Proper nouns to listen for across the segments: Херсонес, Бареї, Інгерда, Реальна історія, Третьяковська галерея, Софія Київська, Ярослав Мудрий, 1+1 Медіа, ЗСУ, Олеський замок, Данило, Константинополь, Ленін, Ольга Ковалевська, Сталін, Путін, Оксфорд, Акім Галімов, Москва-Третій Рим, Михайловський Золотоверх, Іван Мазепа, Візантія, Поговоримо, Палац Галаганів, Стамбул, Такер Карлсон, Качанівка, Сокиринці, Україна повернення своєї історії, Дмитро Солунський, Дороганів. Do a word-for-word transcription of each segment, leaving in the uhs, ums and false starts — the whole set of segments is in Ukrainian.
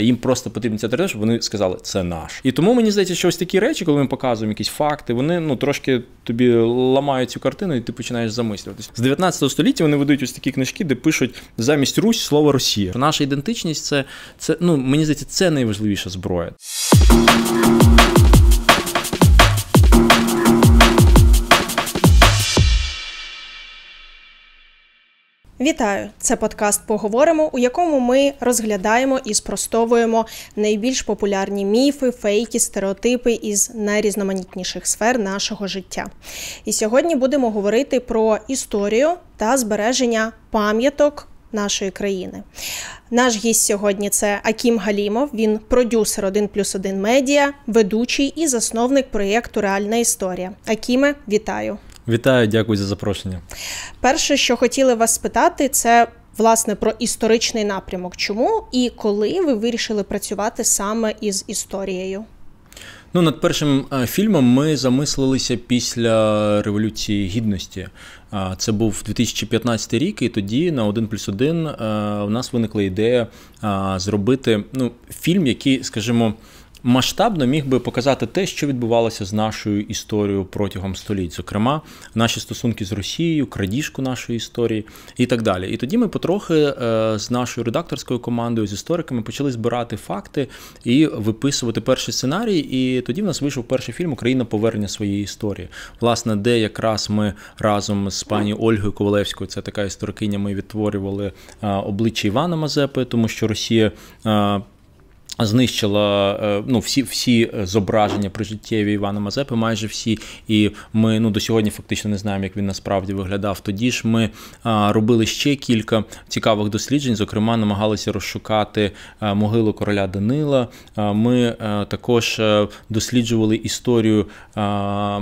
Їм просто потрібна ця територія, щоб вони сказали, це наш. І тому мені здається, що ось такі речі, коли ми показуємо якісь факти, вони ну трошки тобі ламають цю картину, і ти починаєш замислюватися. З дев'ятнадцятого століття вони видають ось такі книжки, де пишуть замість Русь слово Росія. Наша ідентичність це, це ну мені здається, це найважливіша зброя. Вітаю! Це подкаст «Поговоримо», у якому ми розглядаємо і спростовуємо найбільш популярні міфи, фейки, стереотипи із найрізноманітніших сфер нашого життя. І сьогодні будемо говорити про історію та збереження пам'яток нашої країни. Наш гість сьогодні – це Акім Галімов, він продюсер один плюс один Медіа, ведучий і засновник проєкту «Реальна історія». Акіме, вітаю! Вітаю, дякую за запрошення. Перше, що хотіли вас спитати, це, власне, про історичний напрямок. Чому і коли ви вирішили працювати саме із історією? Ну, над першим фільмом ми замислилися після Революції Гідності. Це був дві тисячі п'ятнадцятий рік, і тоді на один плюс один у нас виникла ідея зробити ну, фільм, який, скажімо, масштабно міг би показати те, що відбувалося з нашою історією протягом століть. Зокрема, наші стосунки з Росією, крадіжку нашої історії і так далі. І тоді ми потрохи з нашою редакторською командою, з істориками почали збирати факти і виписувати перший сценарій. І тоді в нас вийшов перший фільм «Україна повернення своєї історії». Власне, де якраз ми разом з пані Ольгою Ковалевською, це така історикиня, ми відтворювали обличчя Івана Мазепи, тому що Росія знищила ну, всі, всі зображення прижиттєві Івана Мазепи, майже всі, і ми ну, до сьогодні фактично не знаємо, як він насправді виглядав. Тоді ж ми а, робили ще кілька цікавих досліджень, зокрема, намагалися розшукати а, могилу короля Данила. А, ми а, також а, досліджували історію а,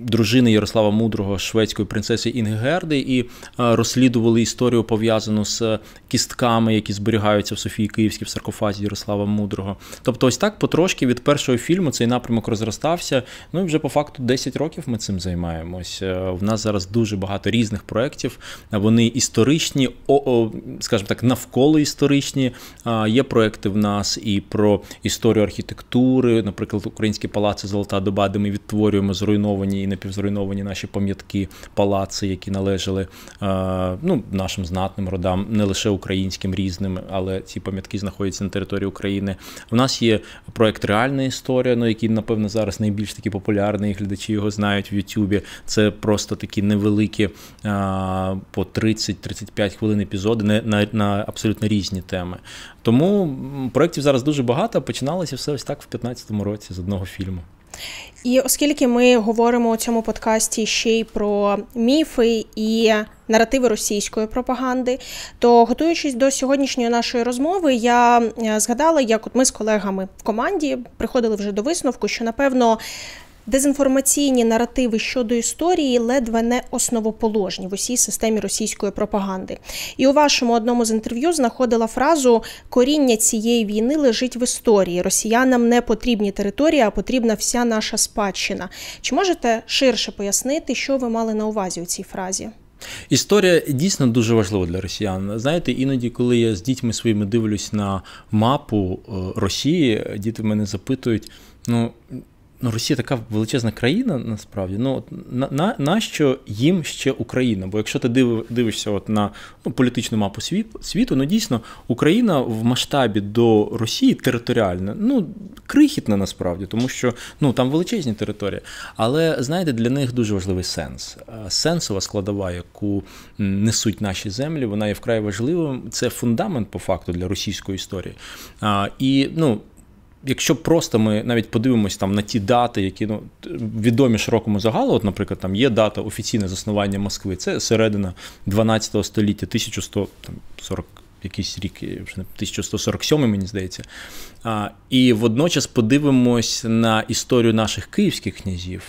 дружини Ярослава Мудрого, шведської принцеси Інгерди, і а, розслідували історію, пов'язану з кістками, які зберігаються в Софії Київській в саркофазі Ярослава Мудрого. Тобто ось так потрошки від першого фільму цей напрямок розростався, ну і вже по факту десять років ми цим займаємось. В нас зараз дуже багато різних проєктів, вони історичні, скажімо так, навколо історичні. Є проєкти в нас і про історію архітектури, наприклад, українські палаци «Золота доба», де ми відтворюємо зруйновані і напівзруйновані наші пам'ятки, палаци, які належали ну, нашим знатним родам, не лише українським різним, але ці пам'ятки знаходяться на території України. У нас є проєкт «Реальна історія», ну, який, напевно, зараз найбільш такі популярний, глядачі його знають в Ютубі. Це просто такі невеликі а, по тридцять-тридцять п'ять хвилин епізоди на, на, на абсолютно різні теми. Тому проєктів зараз дуже багато, починалося все ось так в п'ятнадцятому році з одного фільму. І оскільки ми говоримо у цьому подкасті ще й про міфи і наративи російської пропаганди, то, готуючись до сьогоднішньої нашої розмови, я згадала, як от ми з колегами в команді приходили вже до висновку, що, напевно, дезінформаційні наративи щодо історії ледве не основоположні в усій системі російської пропаганди. І у вашому одному з інтерв'ю знаходила фразу «Коріння цієї війни лежить в історії. Росіянам не потрібні території, а потрібна вся наша спадщина». Чи можете ширше пояснити, що ви мали на увазі у цій фразі? Історія дійсно дуже важлива для росіян. Знаєте, іноді, коли я з дітьми своїми дивлюсь на мапу Росії, діти мене запитують, ну, Ну, Росія така величезна країна, насправді. Ну, на, на, на що їм ще Україна? Бо якщо ти див, дивишся от на ну, політичну мапу світ, світу, ну, дійсно, Україна в масштабі до Росії територіальна, ну, крихітна, насправді, тому що, ну, там величезні території. Але, знаєте, для них дуже важливий сенс. Сенсова складова, яку несуть наші землі, вона є вкрай важливою. Це фундамент, по факту, для російської історії. А, і, ну, Якщо просто ми навіть подивимось там на ті дати, які ну, відомі широкому загалу, от, наприклад, там є дата офіційне заснування Москви, це середина дванадцятого століття, тисяча сто сорок якийсь рік, тисяча сто сорок сьомий, мені здається. А, і водночас подивимось на історію наших київських князів,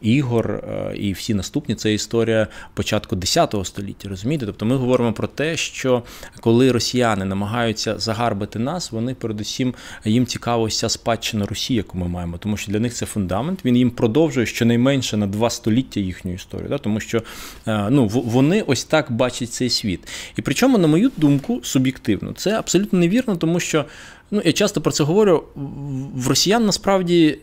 Ігор і всі наступні, це історія початку десятого століття, розумієте? Тобто ми говоримо про те, що коли росіяни намагаються загарбати нас, вони передусім, їм цікава ось ця спадщина Росії, яку ми маємо, тому що для них це фундамент, він їм продовжує щонайменше на два століття їхню історію, да? Тому що ну, вони ось так бачать цей світ. І причому, на мою думку, суб'єктивно. Це абсолютно невірно, тому що, ну, я часто про це говорю, в росіян насправді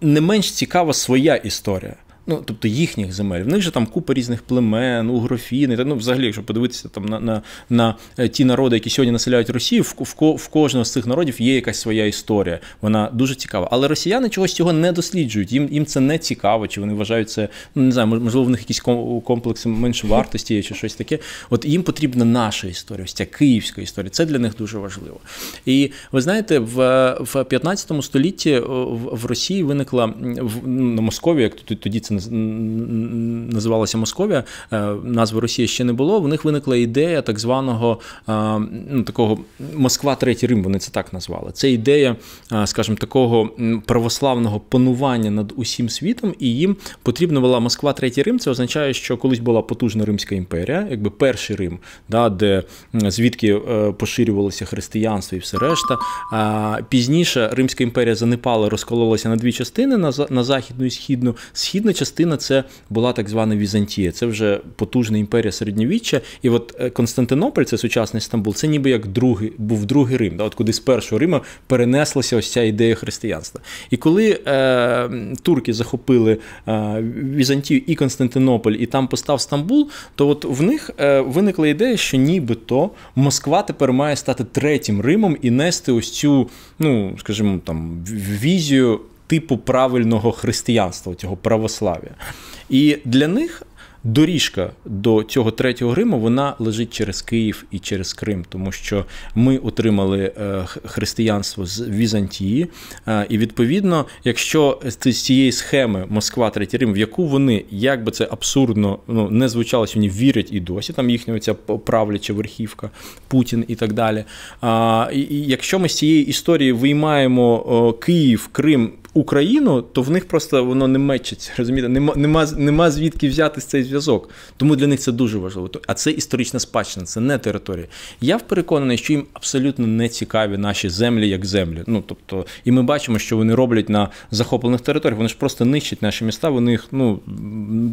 не менш цікава своя історія. Ну, тобто їхніх земель. В них же там купа різних племен, угрофіни. Ну, взагалі, якщо подивитися там, на, на, на ті народи, які сьогодні населяють Росію, в, в, в кожного з цих народів є якась своя історія. Вона дуже цікава. Але росіяни чогось цього не досліджують. Їм, їм це не цікаво, чи вони вважають це, ну, не знаю, можливо, в них якісь комплекси меншовартості чи щось таке. От їм потрібна наша історія, ось ця київська історія. Це для них дуже важливо. І ви знаєте, в, в п'ятнадцятому столітті в, в Росії виникла, в, на Москові, як тоді це називалася Московія, назви Росії ще не було, в них виникла ідея так званого, ну, такого Москва-Третій Рим, вони це так назвали. Це ідея, скажімо, такого православного панування над усім світом, і їм потрібна була Москва-Третій Рим. Це означає, що колись була потужна Римська імперія, якби перший Рим, да, де звідки поширювалося християнство і все решта. Пізніше Римська імперія занепала, розкололася на дві частини, на західну і східну. Східна частина – це була так звана Візантія, це вже потужна імперія середньовіччя. І от Константинополь, це сучасний Стамбул, це ніби як другий, був другий Рим, да, от куди з першого Рима перенеслася ось ця ідея християнства. І коли е, турки захопили е, Візантію і Константинополь, і там постав Стамбул, то от в них е, виникла ідея, що нібито Москва тепер має стати третім Римом і нести ось цю, ну, скажімо, там, візію типу правильного християнства, цього православ'я. І для них доріжка до цього третього Риму, вона лежить через Київ і через Крим, тому що ми отримали християнство з Візантії, і відповідно, якщо з цієї схеми Москва-Третій Рим, в яку вони, як би це абсурдно, ну, не звучало, вони вірять і досі, там їхня ця правляча верхівка, Путін і так далі. І якщо ми з цієї історії виймаємо Київ, Крим, Україну, то в них просто воно не мечеться, розумієте, нема, нема, нема звідки взяти цей зв'язок. Тому для них це дуже важливо. А це історична спадщина, це не територія. Я переконаний, що їм абсолютно не цікаві наші землі як землі. Ну, тобто, і ми бачимо, що вони роблять на захоплених територіях, вони ж просто нищать наші міста, вони їх, ну,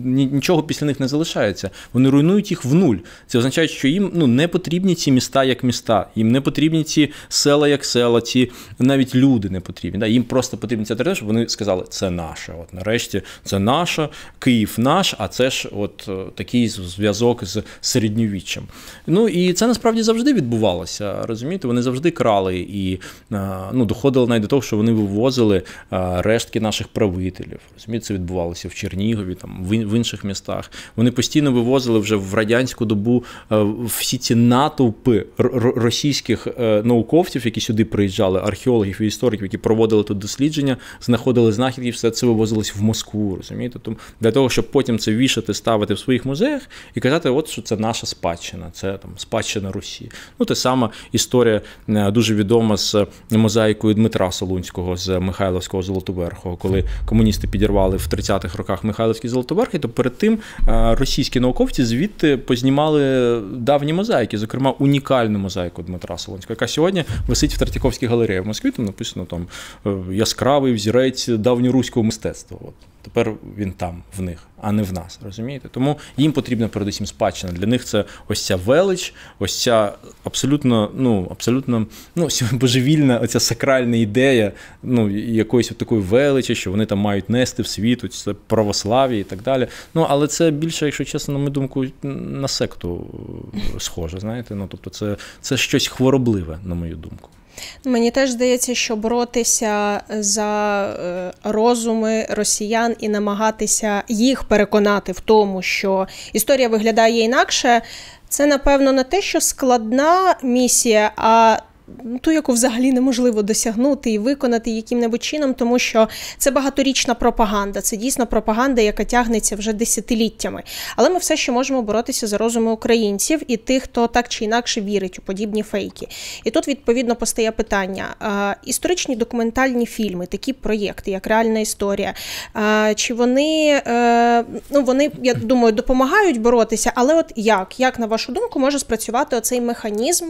нічого після них не залишається. Вони руйнують їх в нуль. Це означає, що їм, ну, не потрібні ці міста як міста, їм не потрібні ці села як села, ці навіть люди не потрібні. Да? Їм просто потрібна ця територія. Щоб вони сказали, це наше. От нарешті це наше, Київ наш, а це ж от такий зв'язок з середньовіччям. Ну і це насправді завжди відбувалося, розумієте? Вони завжди крали і, ну, доходило навіть до того, що вони вивозили рештки наших правителів. Розумієте, це відбувалося в Чернігові, там, в інших містах. Вони постійно вивозили вже в радянську добу всі ці натовпи російських науковців, які сюди приїжджали, археологів і істориків, які проводили тут дослідження, знаходили знахідки, все це вивозилось в Москву, розумієте? Тому для того, щоб потім це вішати, ставити в своїх музеях і казати, от що це наша спадщина, це там спадщина Русі. Ну, та сама історія дуже відома з мозаїкою Дмитра Солунського з Михайловського Золотоверху, коли комуністи підірвали в тридцятих роках Михайловський Золотоверх, і то перед тим російські науковці звідти познімали давні мозаїки, зокрема унікальну мозаїку Дмитра Солунського, яка сьогодні висить в Третьяковській галереї в Москві. Там написано там яскравий взірець давньоруського мистецтва. От. Тепер він там, в них, а не в нас, розумієте? Тому їм потрібна передусім спадщина. Для них це ось ця велич, ось ця абсолютно, ну, абсолютно, ну, божевільна, оця сакральна ідея, ну, якоїсь от такої величі, що вони там мають нести в світ, ось це православ'я і так далі. Ну, але це більше, якщо чесно, на мою думку, на секту схоже, знаєте? Ну, тобто це, це щось хворобливе, на мою думку. Мені теж здається, що боротися за розуми росіян і намагатися їх переконати в тому, що історія виглядає інакше, це, напевно, не те, що складна місія, а ту, яку взагалі неможливо досягнути і виконати яким-небудь чином, тому що це багаторічна пропаганда, це дійсно пропаганда, яка тягнеться вже десятиліттями. Але ми все ще можемо боротися за розуми українців і тих, хто так чи інакше вірить у подібні фейки. І тут, відповідно, постає питання. Історичні документальні фільми, такі проєкти, як «Реальна історія», чи вони, ну, вони, я думаю, допомагають боротися, але от як? Як, на вашу думку, може спрацювати оцей механізм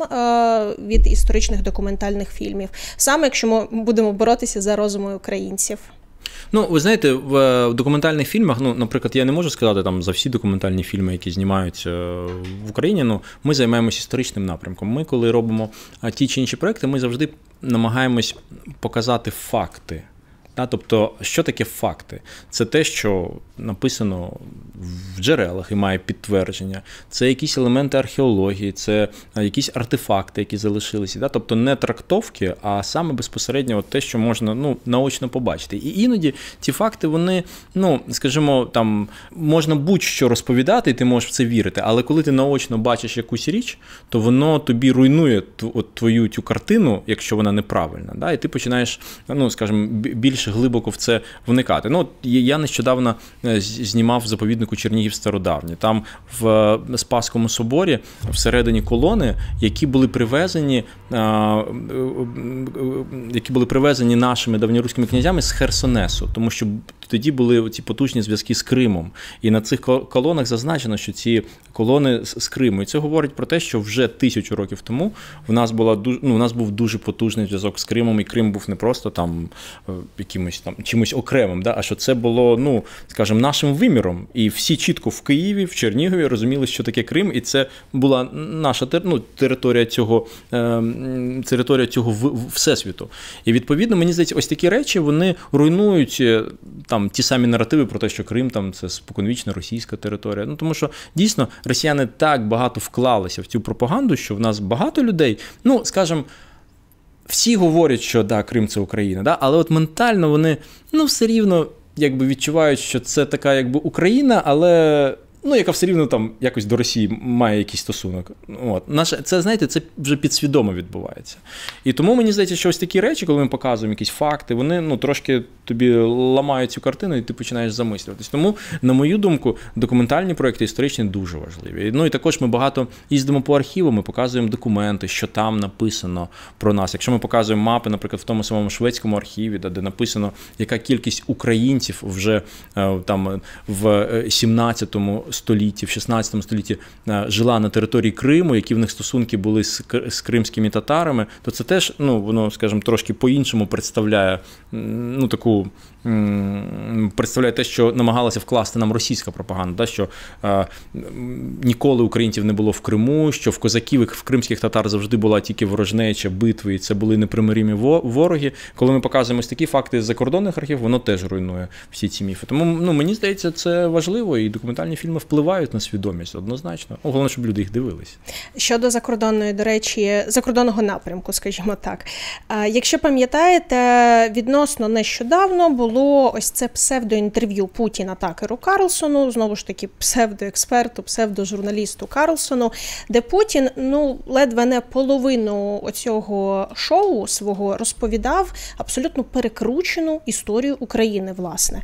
від історичних документальних фільмів, саме якщо ми будемо боротися за розуми українців? Ну, ви знаєте, в документальних фільмах, ну, наприклад, я не можу сказати там за всі документальні фільми, які знімають в Україні, ну, ми займаємось історичним напрямком. Ми, коли робимо ті чи інші проекти, ми завжди намагаємось показати факти. Та, тобто, що таке факти? Це те, що написано в джерелах і має підтвердження, це якісь елементи археології, це якісь артефакти, які залишилися. Та, тобто, не трактовки, а саме безпосередньо от те, що можна, ну, наочно побачити. І іноді ці факти, вони, ну, скажімо, там, можна будь-що розповідати, і ти можеш в це вірити, але коли ти наочно бачиш якусь річ, то воно тобі руйнує твою цю картину, якщо вона неправильна. Та, і ти починаєш, ну, скажімо, більш глибоко в це вникати. Ну, я нещодавно знімав заповіднику Чернігів Стародавній. Там в Спасському соборі всередині колони, які були привезені, які були привезені нашими давньоруськими князями з Херсонесу, тому що тоді були ці потужні зв'язки з Кримом. І на цих колонах зазначено, що ці колони з Криму. І це говорить про те, що вже тисячу років тому в нас була, ну, в нас був дуже потужний зв'язок з Кримом, і Крим був не просто там якимось там чимось окремим, да? А що це було, ну, скажімо, нашим виміром. І всі чітко в Києві, в Чернігові розуміли, що таке Крим, і це була наша, ну, територія цього, е, територія цього в, всесвіту. І відповідно, мені здається, ось такі речі, вони руйнують там ті самі наративи про те, що Крим там це споконвічна російська територія. Ну, тому що дійсно росіяни так багато вклалися в цю пропаганду, що в нас багато людей, ну, скажімо, всі говорять, що да, Крим – це Україна, да? Але от ментально вони, ну, все рівно якби відчувають, що це така якби Україна, але, ну, яка все рівно там якось до Росії має якийсь стосунок. От. Наше, це, знаєте, це вже підсвідомо відбувається. І тому мені здається, що ось такі речі, коли ми показуємо якісь факти, вони, ну, трошки тобі ламають цю картину, і ти починаєш замислюватись. Тому, на мою думку, документальні проекти історичні дуже важливі. Ну і також ми багато їздимо по архіву, ми показуємо документи, що там написано про нас. Якщо ми показуємо мапи, наприклад, в тому самому шведському архіві, де написано, яка кількість українців вже там в сімнадцятому столітті, в шістнадцятому столітті жила на території Криму, які в них стосунки були з, з кримськими татарами, то це теж, ну, воно, скажімо, трошки по-іншому представляє, ну, таку, представляє те, що намагалася вкласти нам російська пропаганда, що е, ніколи українців не було в Криму, що в козаків і в кримських татар завжди була тільки ворожнеча, битви, і це були непримиримі вороги. Коли ми показуємо ось такі факти з закордонних архів, воно теж руйнує всі ці міфи. Тому, ну, мені здається, це важливо, і документальні фільми впливають на свідомість однозначно. Ну, головне, щоб люди їх дивились. Щодо закордонної, до речі, закордонного напрямку, скажімо так. Якщо пам'ятаєте, відносно нещодавно було ось це псевдоінтерв'ю Путіна Такеру Карлсону, знову ж таки псевдоексперту, псевдожурналісту Карлсону, де Путін, ну, ледве не половину оцього шоу свого розповідав абсолютно перекручену історію України, власне.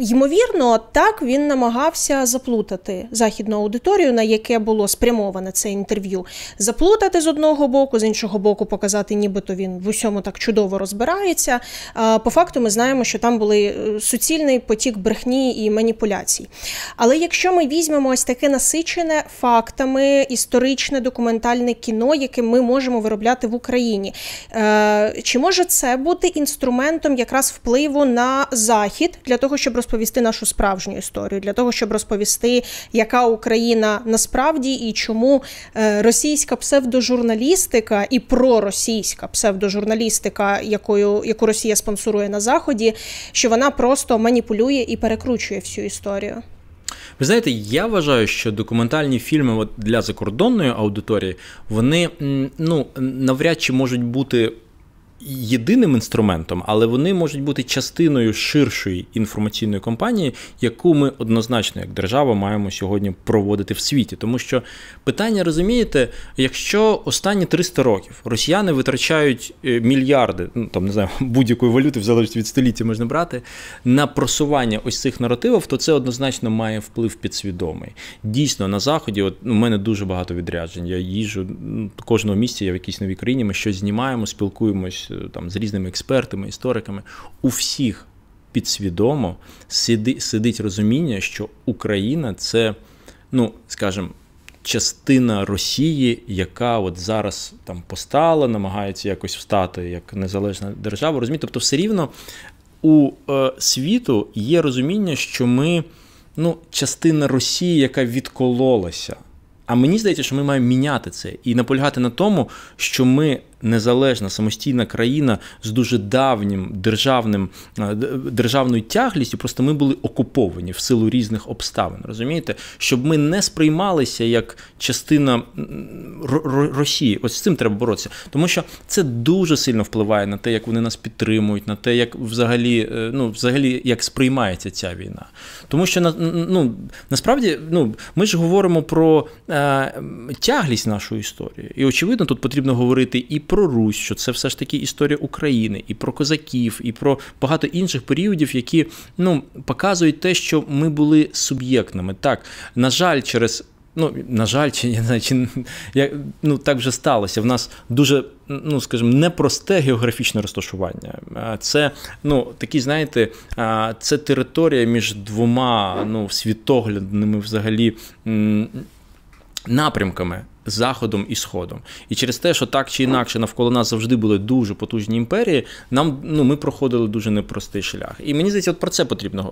Ймовірно, так він намагався заплутати західну аудиторію, на яке було спрямоване це інтерв'ю. Заплутати з одного боку, з іншого боку показати, нібито він в усьому так чудово розбирається. По факту ми знаємо, що там були суцільний потік брехні і маніпуляцій. Але якщо ми візьмемо ось таке насичене фактами історичне документальне кіно, яке ми можемо виробляти в Україні, чи може це бути інструментом якраз впливу на Захід для того, щоб розповісти нашу справжню історію, для того, щоб розповісти, яка Україна насправді і чому російська псевдожурналістика і проросійська псевдожурналістика, якою, яку Росія спонсорує на Заході, що вона просто маніпулює і перекручує всю історію? Ви знаєте, я вважаю, що документальні фільми от для закордонної аудиторії, вони, ну, навряд чи можуть бути єдиним інструментом, але вони можуть бути частиною ширшої інформаційної кампанії, яку ми однозначно як держава маємо сьогодні проводити в світі. Тому що питання, розумієте, якщо останні триста років росіяни витрачають мільярди, ну, там, не знаю, будь-якої валюти, в залежності від століття можна брати, на просування ось цих наративів, то це однозначно має вплив підсвідомий. Дійсно, на Заході, от, у мене дуже багато відряджень, я їжджу, кожного місця я в якійсь новій країні, ми щось знімаємо, спілкуємось там з різними експертами, істориками, у всіх підсвідомо сидить розуміння, що Україна – це, ну, скажімо, частина Росії, яка от зараз там постала, намагається якось встати як незалежна держава, розумієте? Тобто все рівно у світу є розуміння, що ми ну, частина Росії, яка відкололася. А мені здається, що ми маємо міняти це і наполягати на тому, що ми незалежна, самостійна країна з дуже давнім державним, державною тяглістю, просто ми були окуповані в силу різних обставин, розумієте? Щоб ми не сприймалися як частина Росії. Ось з цим треба боротися. Тому що це дуже сильно впливає на те, як вони нас підтримують, на те, як взагалі, ну, взагалі як сприймається ця війна. Тому що, ну, насправді, ну, ми ж говоримо про е, тяглість нашої історії. І, очевидно, тут потрібно говорити і про Русь, що це все ж таки історія України, і про козаків, і про багато інших періодів, які ну, показують те, що ми були суб'єктними. Так, на жаль, через, ну, на жаль, чи, я не знаю, чи, я, ну, так вже сталося. В нас дуже, ну, скажімо, непросте географічне розташування. Це, ну, такі, знаєте, це територія між двома, ну, світоглядними взагалі напрямками. Заходом і Сходом. І через те, що так чи інакше навколо нас завжди були дуже потужні імперії, нам, ну, ми проходили дуже непростий шлях. І мені здається, от про це потрібно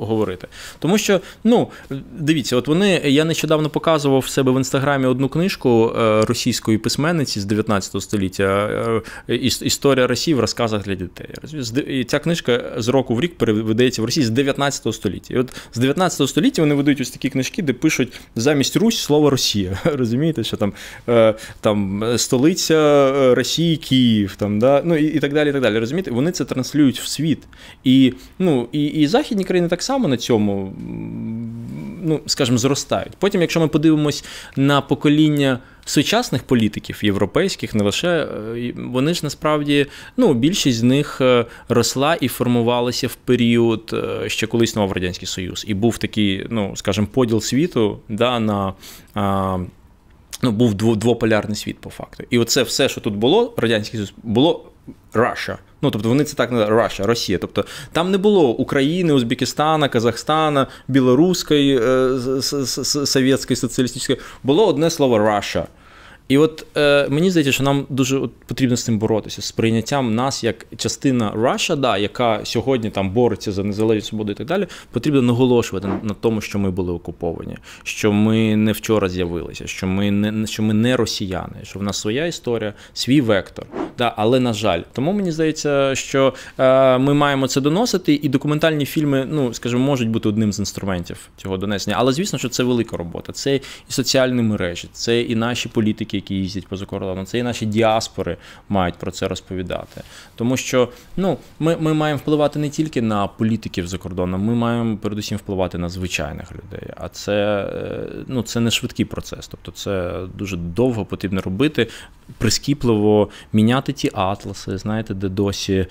говорити. Тому що, ну, дивіться, от вони, я нещодавно показував в себе в Інстаграмі одну книжку російської письменниці з дев'ятнадцятого століття «Історія Росії в розказах для дітей». І ця книжка з року в рік переведеться в Росії з дев'ятнадцятого століття. І от з дев'ятнадцятого століття вони видають ось такі книжки, де пишуть замість Русь слово Росія. Розумієте? Що там, там столиця Росії, Київ, там, да? Ну, і, і так далі, і так далі. Розумієте? Вони це транслюють в світ. І, ну, і, і західні країни так само на цьому, ну, скажімо, зростають. Потім, якщо ми подивимось на покоління сучасних політиків, європейських, не лише, вони ж насправді, ну, більшість з них росла і формувалася в період, ще коли існував Радянський Союз. І був такий, ну, скажімо, поділ світу, да, на... Ну, був двополярний світ, по факту. І оце все, що тут було, Радянський Союз, було Russia. Ну, тобто вони це так називали, Russia, Росія. Тобто там не було України, Узбекистана, Казахстана, білоруської, совєтської, соціалістичної. Було одне слово Russia. І от е, мені здається, що нам дуже от, потрібно з цим боротися, з прийняттям нас як частина Russia, да, яка сьогодні там бореться за незалежність, свободу і так далі, потрібно наголошувати на, на тому, що ми були окуповані, що ми не вчора з'явилися, що ми не що ми не росіяни, що в нас своя історія, свій вектор. Да, але на жаль, тому мені здається, що е, ми маємо це доносити, і документальні фільми, ну скажімо, можуть бути одним з інструментів цього донесення. Але звісно, що це велика робота. Це і соціальні мережі, це і наші політики, які їздять по закордону, це і наші діаспори мають про це розповідати. Тому що ну, ми, ми маємо впливати не тільки на політиків за кордоном, ми маємо передусім впливати на звичайних людей. А це, ну, це не швидкий процес, тобто це дуже довго потрібно робити, прискіпливо міняти ті атласи, знаєте, де досі е,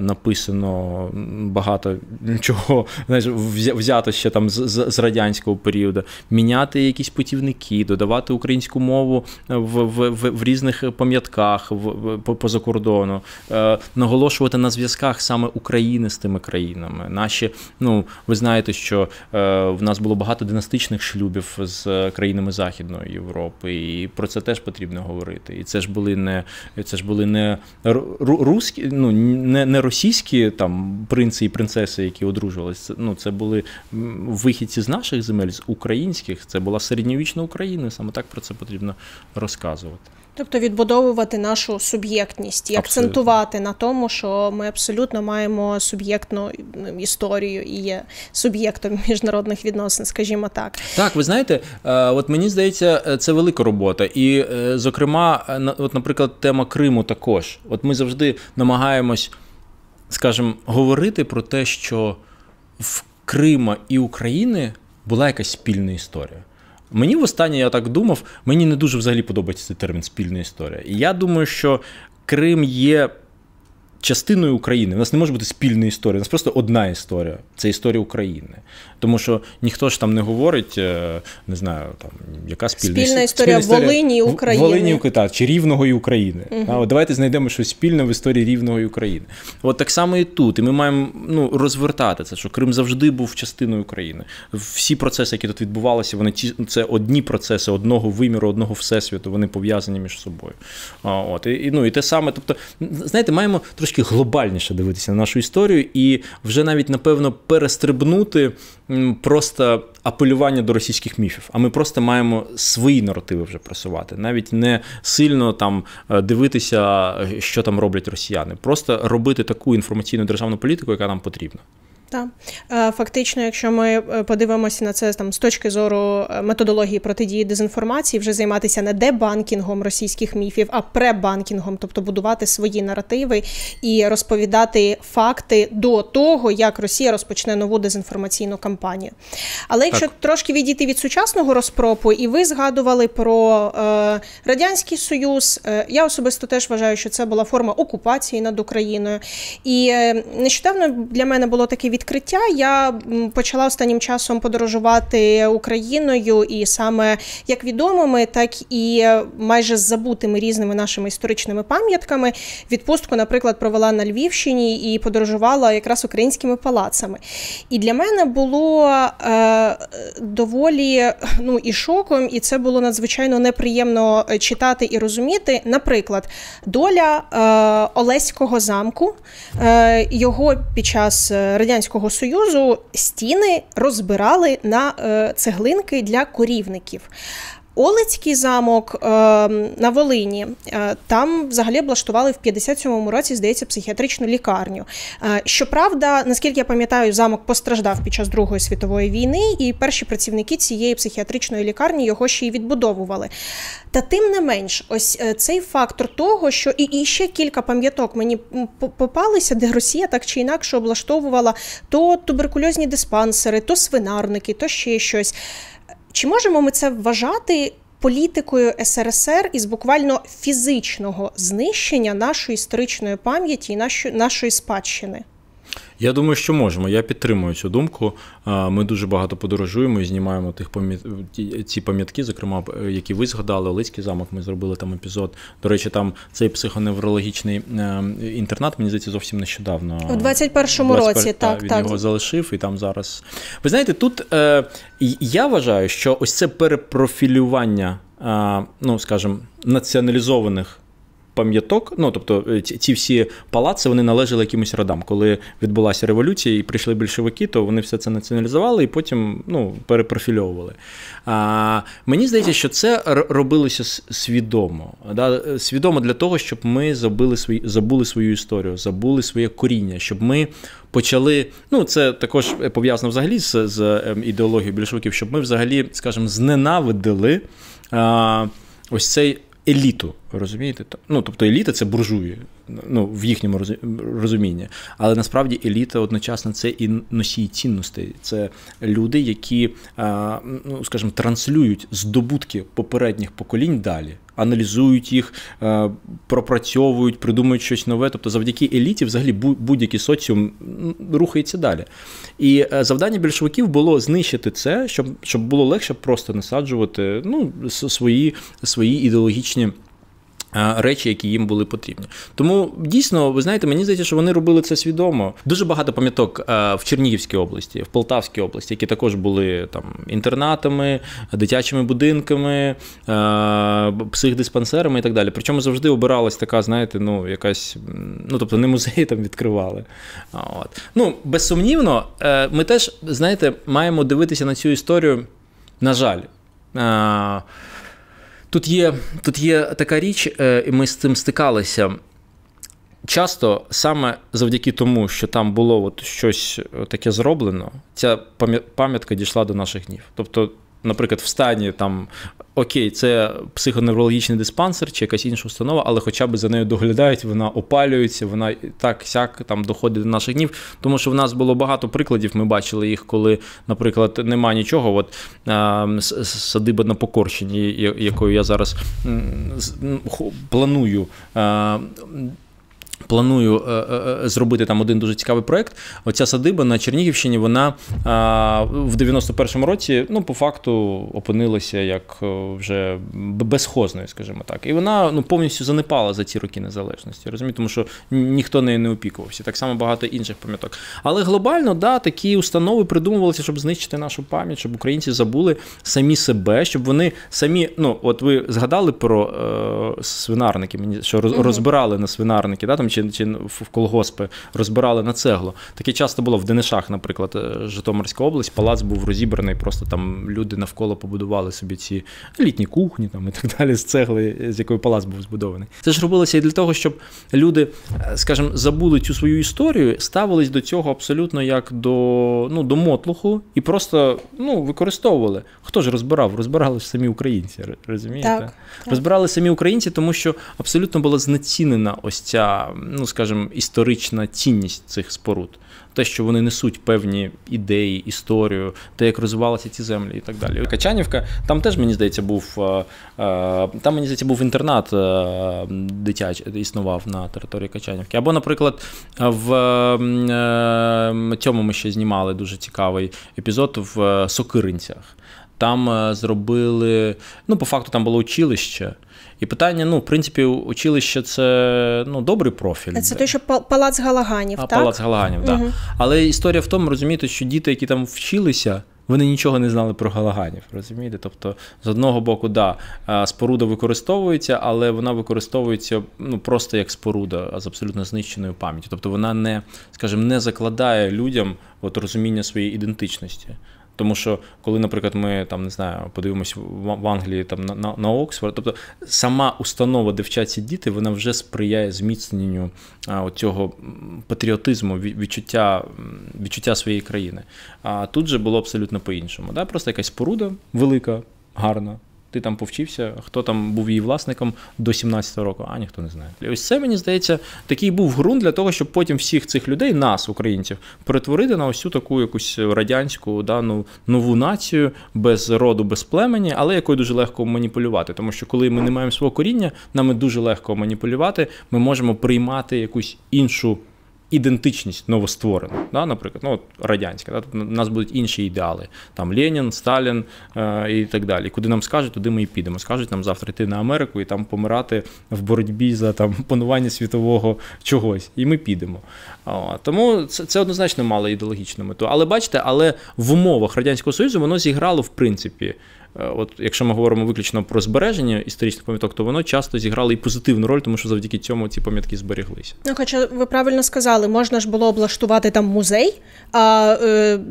написано багато чого, знаєш, взято ще там з, з, з радянського періоду, міняти якісь путівники, додавати українську мову, мову в, в, в, в різних пам'ятках поза кордону, е, наголошувати на зв'язках саме України з тими країнами. Наші, ну, ви знаєте, що е, в нас було багато династичних шлюбів з країнами Західної Європи, і про це теж потрібно говорити. І це ж були не, це ж були не, рускі, ну, не, не російські там, принці і принцеси, які одружувалися, ну, це були вихідці з наших земель, з українських, це була середньовічна Україна, саме так про це потрібно розказувати. Тобто відбудовувати нашу суб'єктність і абсолютно акцентувати на тому, що ми абсолютно маємо суб'єктну історію і є суб'єктом міжнародних відносин, скажімо так. Так, ви знаєте, от мені здається, це велика робота. І, зокрема, от, наприклад, тема Криму також. От ми завжди намагаємось, скажімо, говорити про те, що в Криму і України була якась спільна історія. Мені востаннє, я так думав, мені не дуже взагалі подобається цей термін «спільна історія». І я думаю, що Крим є частиною України. У нас не може бути спільної історії, у нас просто одна історія. Це історія України. Тому що ніхто ж там не говорить, не знаю, там, яка спільна, спільна історія. Спільна історія Волині і України. Волині, так, чи Рівного і України. Угу. Давайте знайдемо щось спільне в історії Рівного і України. От так само і тут. І ми маємо ну, розвертати це, що Крим завжди був частиною України. Всі процеси, які тут відбувалися, вони ці, це одні процеси одного виміру, одного всесвіту, вони пов'язані між собою. От. І, ну, і те саме, тобто, знаєте, маємо трошки трошки глобальніше дивитися на нашу історію і вже навіть, напевно, перестрибнути просто апелювання до російських міфів. А ми просто маємо свої наративи вже просувати. Навіть не сильно там дивитися, що там роблять росіяни. Просто робити таку інформаційну державну політику, яка нам потрібна. Так. Фактично, якщо ми подивимося на це там, з точки зору методології протидії дезінформації, вже займатися не дебанкінгом російських міфів, а пребанкінгом, тобто будувати свої наративи і розповідати факти до того, як Росія розпочне нову дезінформаційну кампанію. Але якщо так. трошки відійти від сучасного розпропу, і ви згадували про е, Радянський Союз, е, я особисто теж вважаю, що це була форма окупації над Україною. І е, нещодавно для мене було таке відповідь, відкриття. Я почала останнім часом подорожувати Україною і саме як відомими, так і майже забутими різними нашими історичними пам'ятками. Відпустку, наприклад, провела на Львівщині і подорожувала якраз українськими палацами. І для мене було е, доволі ну, і шоком, і це було надзвичайно неприємно читати і розуміти. Наприклад, доля е, Олеського замку, е, його під час Радянського Союзу стіни розбирали на е, цеглинки для корівників. Олецький замок е, на Волині, е, там взагалі облаштували в п'ятдесят сьомому році, здається, психіатричну лікарню. Е, щоправда, наскільки я пам'ятаю, замок постраждав під час Другої світової війни, і перші працівники цієї психіатричної лікарні його ще й відбудовували. Та тим не менш, ось е, цей фактор того, що і, і ще кілька пам'яток мені попалися, де Росія так чи інакше облаштовувала то туберкульозні диспансери, то свинарники, то ще щось. Чи можемо ми це вважати політикою ес ер ес ер із буквально фізичного знищення нашої історичної пам'яті і нашої, нашої спадщини? Я думаю, що можемо. Я підтримую цю думку. Ми дуже багато подорожуємо і знімаємо тих пам'ят... ці пам'ятки, зокрема, які ви згадали, Олеський замок, ми зробили там епізод. До речі, там цей психоневрологічний інтернат, мені здається, зовсім нещодавно. У двадцять першому році, так. Він так. його залишив і там зараз. Ви знаєте, тут я вважаю, що ось це перепрофілювання, ну, скажімо, націоналізованих пам'яток, ну, тобто ці всі палаци, вони належали якимось родам. Коли відбулася революція і прийшли більшовики, то вони все це націоналізували і потім, ну, перепрофільовували. А, мені здається, що це робилося свідомо. Да? Свідомо для того, щоб ми забули, свої, забули свою історію, забули своє коріння, щоб ми почали, ну, це також пов'язано взагалі з, з ідеологією більшовиків, щоб ми взагалі, скажімо, зненавидили а, ось цей еліту, розумієте? Ну, тобто еліта – це буржуї, ну, в їхньому розумінні. Але насправді еліта одночасно – це і носії цінностей. Це люди, які, ну, скажімо, транслюють здобутки попередніх поколінь далі, аналізують їх, пропрацьовують, придумують щось нове. Тобто завдяки еліті взагалі будь-який соціум рухається далі. І завдання більшовиків було знищити це, щоб, щоб було легше просто насаджувати, ну, свої, свої ідеологічні речі, які їм були потрібні. Тому, дійсно, ви знаєте, мені здається, що вони робили це свідомо. Дуже багато пам'яток в Чернігівській області, в Полтавській області, які також були там інтернатами, дитячими будинками, психдиспансерами і так далі. Причому завжди обиралась така, знаєте, ну, якась, ну, тобто не музеї там відкривали. От. Ну, безсумнівно, ми теж, знаєте, маємо дивитися на цю історію, на жаль. Тут є, тут є така річ, і ми з цим стикалися часто саме завдяки тому, що там було от щось таке зроблено, ця пам'ятка дійшла до наших днів. Тобто, наприклад, в стані там, окей, це психоневрологічний диспансер чи якась інша установа, але хоча б за нею доглядають, вона опалюється, вона так-сяк там доходить до наших днів. Тому що в нас було багато прикладів, ми бачили їх, коли, наприклад, нема нічого. От е, садиба на Покорщині, якою я зараз планую е, Планую е, е, зробити там один дуже цікавий проєкт. Оця садиба на Чернігівщині, вона е, в дев'яносто першому році, ну, по факту опинилася як вже безхозною, скажімо так. І вона, ну, повністю занепала за ці роки незалежності, розумієте? Тому що ніхто нею не опікувався. Так само багато інших пам'яток. Але глобально, да, такі установи придумувалися, щоб знищити нашу пам'ять, щоб українці забули самі себе, щоб вони самі, ну, от ви згадали про е, свинарники, мені, що роз, розбирали на свинарники, да, там, чи чи, чи в колгоспи розбирали на цеглу. Таке часто було в Денишах, наприклад, Житомирська область, палац був розібраний, просто там люди навколо побудували собі ці літні кухні там, і так далі, з цегли, з якої палац був збудований. Це ж робилося і для того, щоб люди, скажімо, забули цю свою історію, ставились до цього абсолютно як до, ну, до мотлуху і просто, ну, використовували. Хто ж розбирав? Розбирали самі українці, розумієте? Так, розбирали так. самі українці, тому що абсолютно була знецінена ось ця, ну, скажімо, історична цінність цих споруд. Те, що вони несуть певні ідеї, історію, те, як розвивалися ці землі і так далі. Качанівка, там теж, мені здається, був, там, мені здається, був інтернат дитячий, існував на території Качанівки. Або, наприклад, в цьому ми ще знімали дуже цікавий епізод в Сокиринцях. Там зробили, ну, по факту, там було училище. І питання, ну, в принципі, училище – це, ну, добрий профіль. Це те, що Палац Галаганів, а, так? Палац Галаганів, так. Угу. Да. Але історія в тому, розумієте, що діти, які там вчилися, вони нічого не знали про Галаганів, розумієте? Тобто, з одного боку, да, споруда використовується, але вона використовується, ну, просто як споруда з абсолютно знищеною пам'яттю. Тобто, вона не, скажімо, не закладає людям от, розуміння своєї ідентичності. Тому що, коли, наприклад, ми там, не знаю, подивимось в Англії там, на, на, на Оксфорд, тобто сама установа, де вчаться діти, вона вже сприяє зміцненню а, цього патріотизму, відчуття, відчуття своєї країни. А тут же було абсолютно по-іншому. Да? Просто якась споруда велика, гарна. Ти там повчився, хто там був її власником до сімнадцятого року, а ніхто не знає. І ось це, мені здається, такий був ґрунт для того, щоб потім всіх цих людей, нас, українців, перетворити на ось цю таку якусь радянську, да, ну, нову націю, без роду, без племені, але якою дуже легко маніпулювати. Тому що коли ми не маємо свого коріння, нами дуже легко маніпулювати, ми можемо приймати якусь іншу ідентичність новостворена, да, наприклад, ну, радянська, да, тобто у нас будуть інші ідеали, там Ленін, Сталін е, і так далі. Куди нам скажуть, туди ми і підемо. Скажуть нам завтра йти на Америку і там помирати в боротьбі за там панування світового чогось, і ми підемо. О, тому це, це однозначно мало ідеологічну мету. Але бачите, але в умовах Радянського Союзу воно зіграло в принципі. От, якщо ми говоримо виключно про збереження історичних пам'яток, то воно часто зіграло і позитивну роль, тому що завдяки цьому ці пам'ятки збереглися. Ну, хоча ви правильно сказали, можна ж було облаштувати там музей, а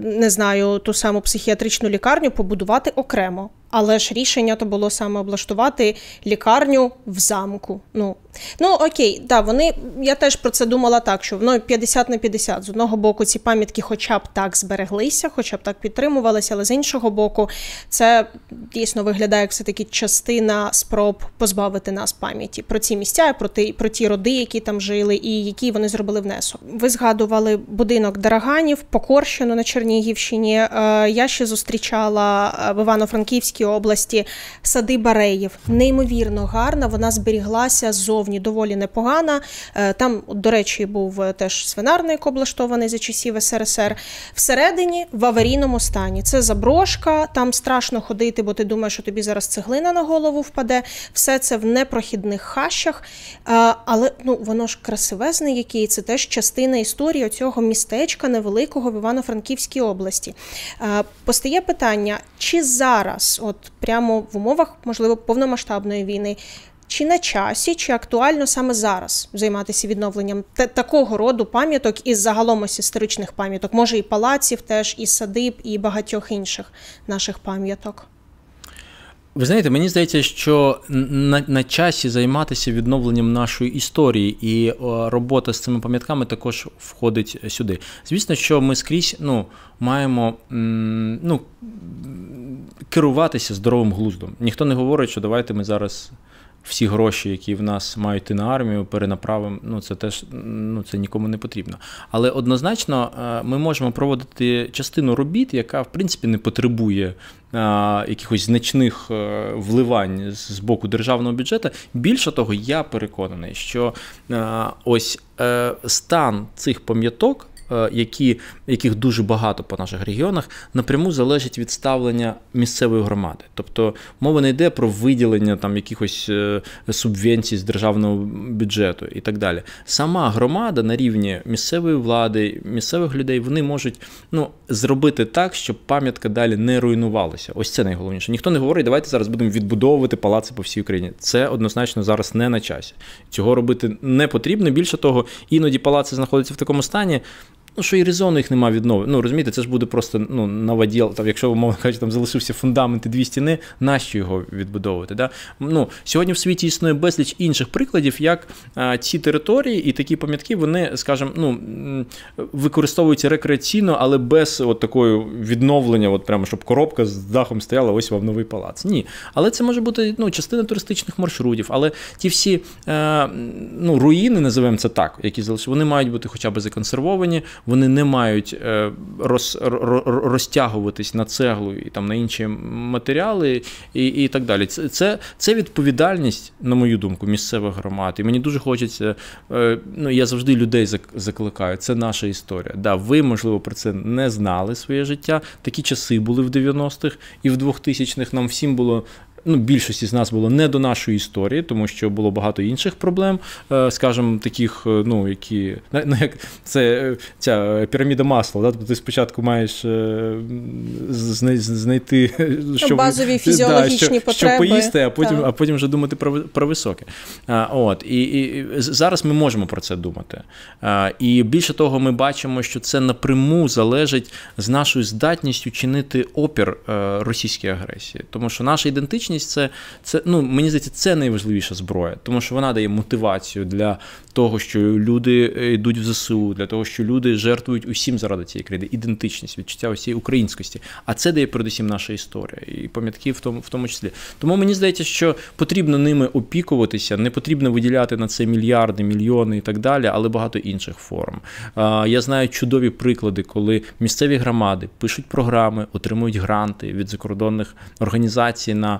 не знаю, ту саму психіатричну лікарню побудувати окремо. Але ж рішення то було саме облаштувати лікарню в замку. Ну, ну окей, да, вони, я теж про це думала так, що воно п'ятдесят на п'ятдесят. З одного боку, ці пам'ятки хоча б так збереглися, хоча б так підтримувалися, але з іншого боку, це дійсно виглядає як все-таки частина спроб позбавити нас пам'яті про ці місця, про ті, про ті роди, які там жили і які вони зробили внесок. Ви згадували будинок Дороганів, Покорщину на Чернігівщині. Я ще зустрічала в Івано-Франківській області сади Бареїв. Неймовірно гарна, вона зберіглася ззовні, доволі непогана. Там, до речі, був теж свинарник облаштований за часів ес ер ес ер. Всередині в аварійному стані. Це заброшка, там страшно ходити, бо ти думаєш, що тобі зараз цеглина на голову впаде. Все це в непрохідних хащах. Але, ну, воно ж красивезне яке, це теж частина історії цього містечка невеликого в Івано-Франківській області. Постає питання, чи зараз от прямо в умовах, можливо, повномасштабної війни, чи на часі, чи актуально саме зараз займатися відновленням такого роду пам'яток і загалом ось історичних пам'яток, може і палаців теж, і садиб, і багатьох інших наших пам'яток? Ви знаєте, мені здається, що на, на часі займатися відновленням нашої історії, і о, робота з цими пам'ятками також входить сюди. Звісно, що ми скрізь, ну, маємо, м, ну, керуватися здоровим глуздом. Ніхто не говорить, що давайте ми зараз всі гроші, які в нас мають йти на армію, перенаправимо. Ну, це теж, ну, це нікому не потрібно. Але однозначно ми можемо проводити частину робіт, яка, в принципі, не потребує якихось значних вливань з боку державного бюджету. Більше того, я переконаний, що ось стан цих пам'яток, які, яких дуже багато по наших регіонах, напряму залежить від ставлення місцевої громади. Тобто мова не йде про виділення там якихось субвенцій з державного бюджету і так далі. Сама громада на рівні місцевої влади, місцевих людей, вони можуть, ну, зробити так, щоб пам'ятка далі не руйнувалася. Ось це найголовніше. Ніхто не говорить, давайте зараз будемо відбудовувати палаци по всій Україні. Це однозначно зараз не на часі. Цього робити не потрібно. Більше того, іноді палаци знаходяться в такому стані, ну, що і резону їх нема відновити. Ну, розумієте, це ж буде просто, ну, новоділ. Там, якщо, умовно кажучи, там залишився фундамент і дві стіни, нащо його відбудовувати? Да? Ну, сьогодні в світі існує безліч інших прикладів, як а, ці території і такі пам'ятки, вони, скажімо, ну, використовуються рекреаційно, але без от такої відновлення, от прямо, щоб коробка з дахом стояла, ось вам новий палац. Ні. Але це може бути, ну, частина туристичних маршрутів, але ті всі, а, ну, руїни, називаємо це так, які залишили, вони мають бути хоча б законсервовані, вони не мають роз, розтягуватись на цеглу і там на інші матеріали і, і так далі. Це, це відповідальність, на мою думку, місцевих громад. І мені дуже хочеться, ну, я завжди людей закликаю, це наша історія. Да, ви, можливо, про це не знали своє життя. Такі часи були в дев'яностих і в двохтисячних. Нам всім було, ну, більшості з нас було не до нашої історії, тому що було багато інших проблем, скажімо, таких, ну, які, ну, як це ця піраміда масла, да? Тобто ти спочатку маєш знайти, що базові фізіологічні, да, що, потреби, що поїсти, а потім, а потім вже думати про, про високе. От, і, і зараз ми можемо про це думати. І більше того, ми бачимо, що це напряму залежить з нашою здатністю чинити опір російській агресії, тому що наша ідентичність, Це, це, ну, мені здається, це найважливіша зброя, тому що вона дає мотивацію для того, що люди йдуть в ЗСУ, для того, що люди жертвують усім заради цієї країни. Ідентичність, відчуття усієї українськості. А це дає передусім наша історія і пам'ятки в тому, в тому числі. Тому мені здається, що потрібно ними опікуватися, не потрібно виділяти на це мільярди, мільйони і так далі, але багато інших форм. Я знаю чудові приклади, коли місцеві громади пишуть програми, отримують гранти від закордонних організацій на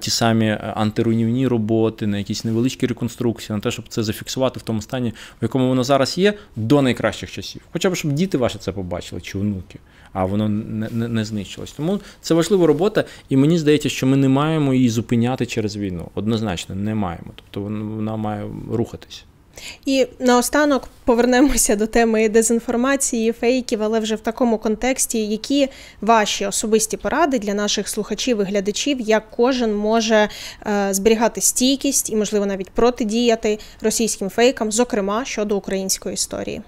ті самі антируйнівні роботи, на якісь невеличкі реконструкції, на те, щоб це зафіксувати в тому стані, в якому воно зараз є, до найкращих часів. Хоча б, щоб діти ваші це побачили, чи онуки, а воно не, не, не знищилось. Тому це важлива робота, і мені здається, що ми не маємо її зупиняти через війну. Однозначно, не маємо. Тобто вона має рухатись. І наостанок повернемося до теми дезінформації, фейків, але вже в такому контексті, які ваші особисті поради для наших слухачів і глядачів, як кожен може е, зберігати стійкість і, можливо, навіть протидіяти російським фейкам, зокрема, щодо української історії?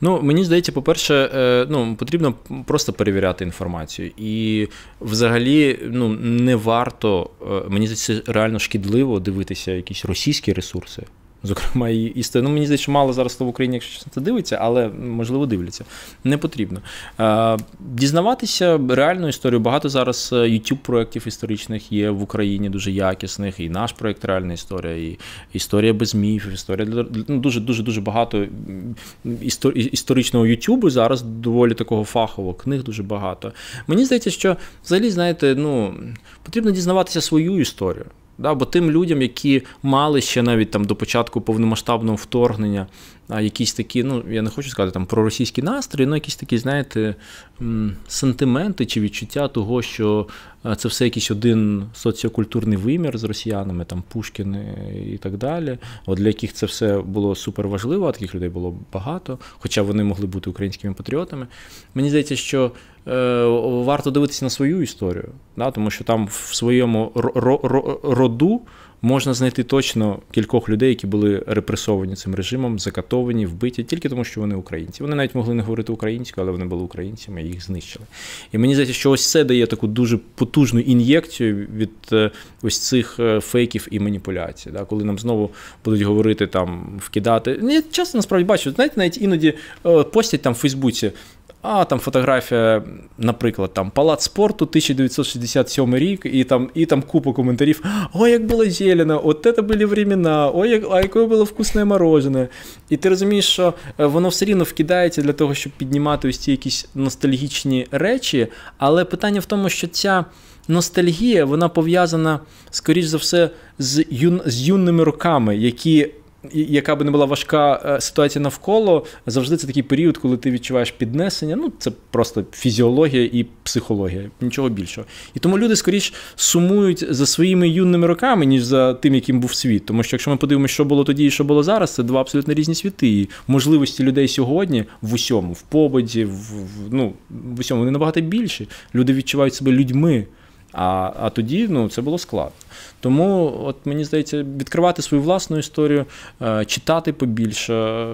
Ну, мені здається, по-перше, ну, потрібно просто перевіряти інформацію. І взагалі, ну, не варто, мені здається, реально шкідливо дивитися якісь російські ресурси. Зокрема, і істину. Ну, мені здається, що мало зараз в Україні, якщо чесно, це дивиться, але, можливо, дивляться. Не потрібно. Е, дізнаватися реальну історію. Багато зараз YouTube-проєктів історичних є в Україні, дуже якісних. І наш проєкт «Реальна історія», і «Історія без міфів», історія для... Ну, дуже-дуже-дуже багато істор... історичного YouTube зараз доволі такого фахового. Книг дуже багато. Мені здається, що, взагалі, знаєте, ну, потрібно дізнаватися свою історію. Да, бо тим людям, які мали ще навіть там до початку повномасштабного вторгнення якісь такі, ну, я не хочу сказати там проросійські настрої, ну, якісь такі, знаєте, сантименти чи відчуття того, що це все якийсь один соціокультурний вимір з росіянами, там Пушкін і так далі, от для яких це все було супер важливо, а таких людей було багато, хоча вони могли бути українськими патріотами. Мені здається, що е, варто дивитися на свою історію, да, тому що там в своєму роду можна знайти точно кількох людей, які були репресовані цим режимом, закатовані, вбиті, тільки тому, що вони українці. Вони навіть могли не говорити українською, але вони були українцями, і їх знищили. І мені здається, що ось це дає таку дуже потужну ін'єкцію від ось цих фейків і маніпуляцій. Да? Коли нам знову будуть говорити, там, вкидати. Я часто, насправді, бачу, знаєте, навіть іноді постять там в Фейсбуці, а там фотографія, наприклад, там Палац спорту, тисяча дев'ятсот шістдесят сьомий рік, і там, і там купа коментарів. Ой, як було зелено, от це були времена, ой, як, а яке було вкусне морожене. І ти розумієш, що воно все рівно вкидається для того, щоб піднімати ось ці якісь ностальгічні речі, але питання в тому, що ця ностальгія, вона пов'язана, скоріш за все, з, юн, з юними роками, які яка би не була важка ситуація навколо, завжди це такий період, коли ти відчуваєш піднесення. Ну, це просто фізіологія і психологія, нічого більшого. І тому люди, скоріш, сумують за своїми юними роками, ніж за тим, яким був світ. Тому що, якщо ми подивимося, що було тоді і що було зараз, це два абсолютно різні світи. І можливості людей сьогодні в усьому, в побуті, в, в, ну, в усьому, вони набагато більші. Люди відчувають себе людьми. А, а тоді, ну, це було складно. Тому, от мені здається, відкривати свою власну історію, читати побільше,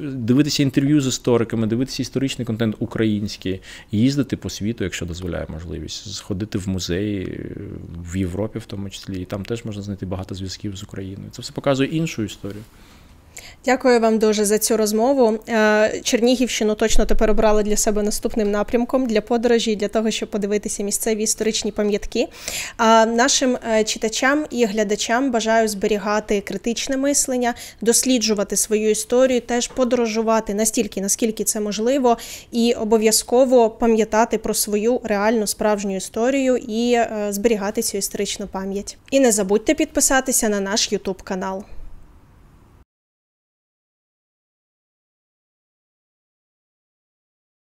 дивитися інтерв'ю з істориками, дивитися історичний контент український, їздити по світу, якщо дозволяє можливість, ходити в музеї, в Європі в тому числі, і там теж можна знайти багато зв'язків з Україною. Це все показує іншу історію. Дякую вам дуже за цю розмову. Чернігівщину точно тепер обрали для себе наступним напрямком для подорожі, для того, щоб подивитися місцеві історичні пам'ятки. А нашим читачам і глядачам бажаю зберігати критичне мислення, досліджувати свою історію, теж подорожувати настільки, наскільки це можливо, і обов'язково пам'ятати про свою реальну, справжню історію і зберігати цю історичну пам'ять. І не забудьте підписатися на наш YouTube канал.